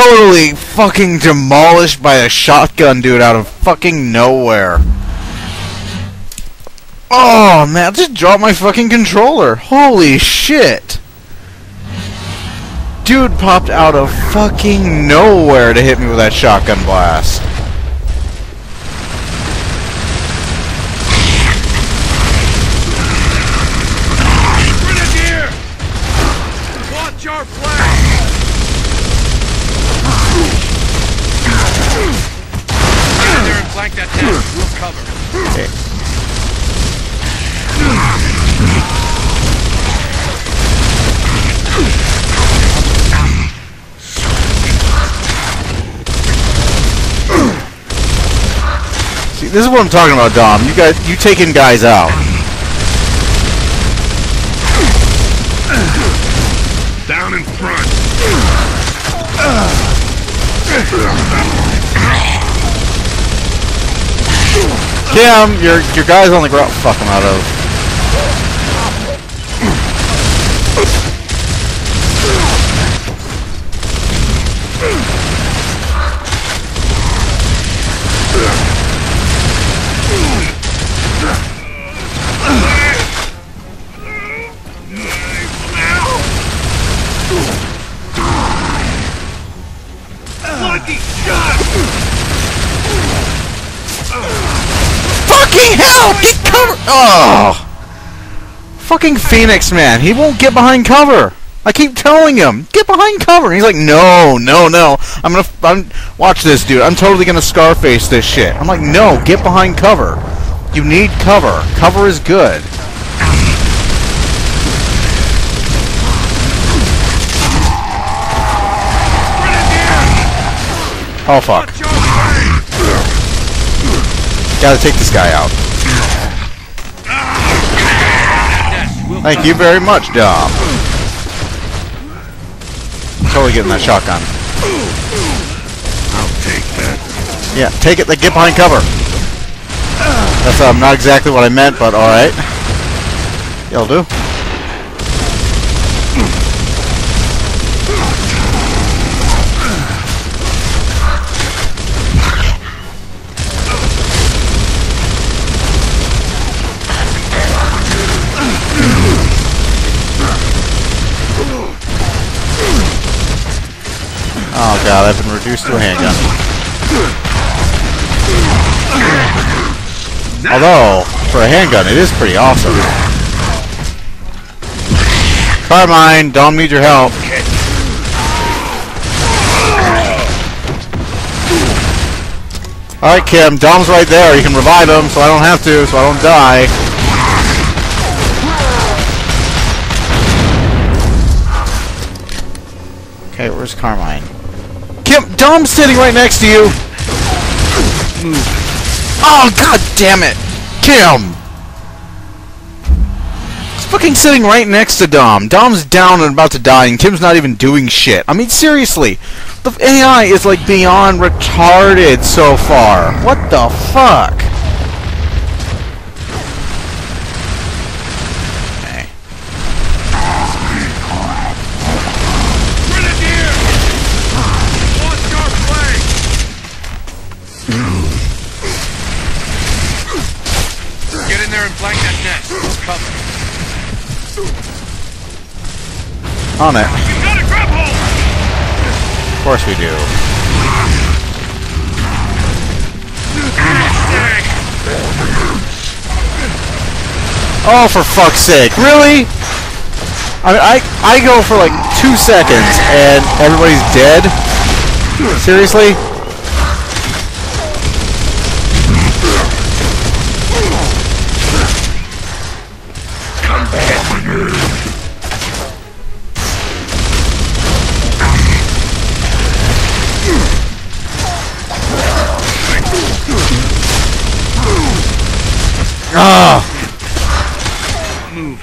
totally fucking demolished by a shotgun dude out of fucking nowhere. Oh, man, I just dropped my fucking controller. Holy shit. Dude popped out of fucking nowhere to hit me with that shotgun blast. Grenadier! Watch our flag! Get in there and flank that town. We'll cover. Okay. See, this is what I'm talking about, Dom. You guys, you taking guys out. Down in front. Damn, your guys on the ground. Fuck him out of. Get cover! Oh! Fucking Phoenix, man. He won't get behind cover. I keep telling him, get behind cover. He's like, no, no, no. Watch this, dude. I'm totally gonna Scarface this shit. I'm like, no, get behind cover. You need cover. Cover is good. Oh, fuck. Gotta take this guy out. Thank you very much, Dom. Totally getting that shotgun. I'll take that. Yeah, take it. Like, get behind cover. That's not exactly what I meant, but all right. Y'all do. Oh god, I've been reduced to a handgun. Although, for a handgun, it is pretty awesome. Carmine, Dom needs your help. Alright, Kim, Dom's right there. You can revive him, so I don't have to, so I don't die. Okay, where's Carmine? Kim, Dom's sitting right next to you! Oh, god damn it! Kim! He's fucking sitting right next to Dom. Dom's down and about to die, and Kim's not even doing shit. I mean, seriously. The AI is, like, beyond retarded so far. What the fuck? On it. Of course we do. Oh, for fuck's sake! Really? I mean, I go for like 2 seconds and everybody's dead. Seriously? Move.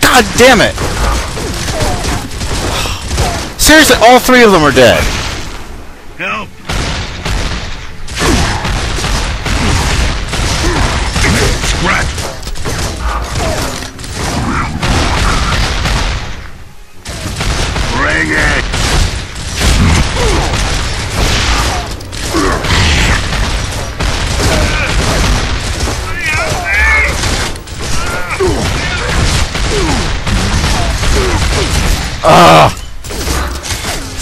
God damn it! Seriously, all three of them are dead. Help!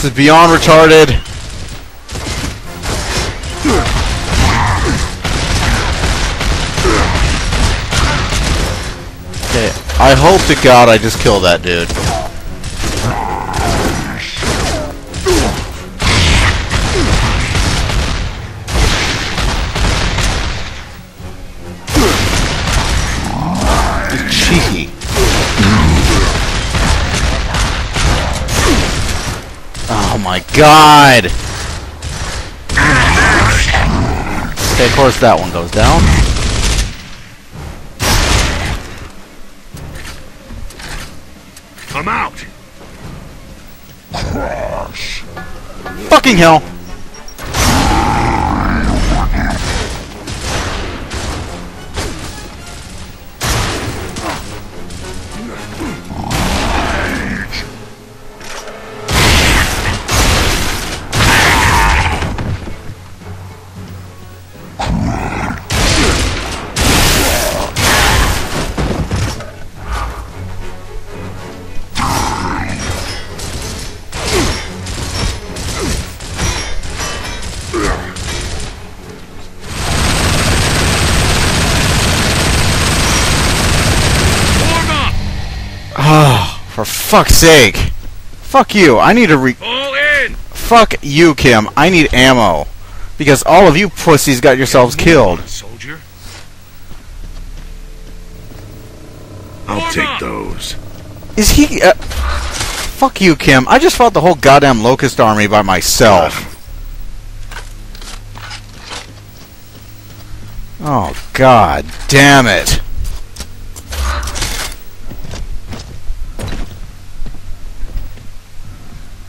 This is beyond retarded. Okay, I hope to God I just killed that dude. Oh my God! Okay, of course that one goes down. I'm out. Crash. Fucking hell! For fuck's sake. Fuck you. I need to All in. Fuck you, Kim. I need ammo. Because all of you pussies got yourselves killed. Soldier. I'll take those. Is he... fuck you, Kim. I just fought the whole goddamn Locust army by myself. Oh, God damn it.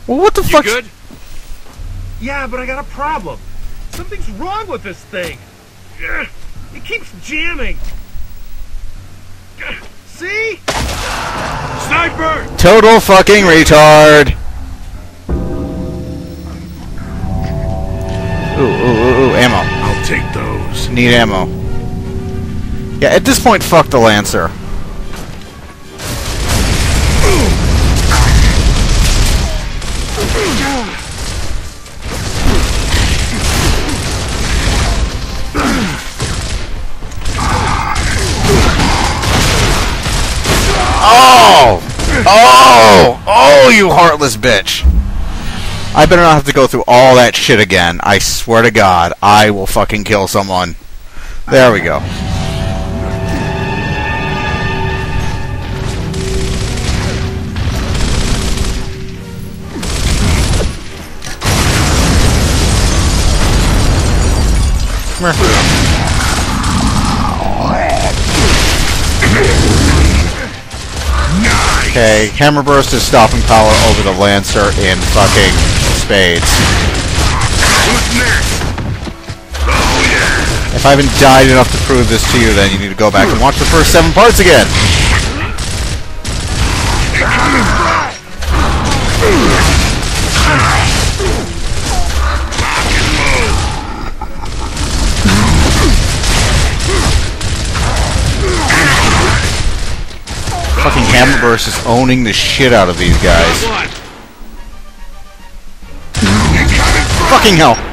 Well, what the fuck? Good? Yeah, but I got a problem. Something's wrong with this thing. It keeps jamming. See? Sniper! Total fucking retard. Ooh, ammo. I'll take those. Need ammo. Yeah, at this point, fuck the Lancer. Oh, you heartless bitch. I better not have to go through all that shit again. I swear to God, I will fucking kill someone. There we go. Okay, Hammerburst is stopping power over the Lancer in fucking spades. Who's next? Oh, yeah. If I haven't died enough to prove this to you, then you need to go back and watch the first 7 parts again. Fucking Hammerburst is owning the shit out of these guys. Fucking hell!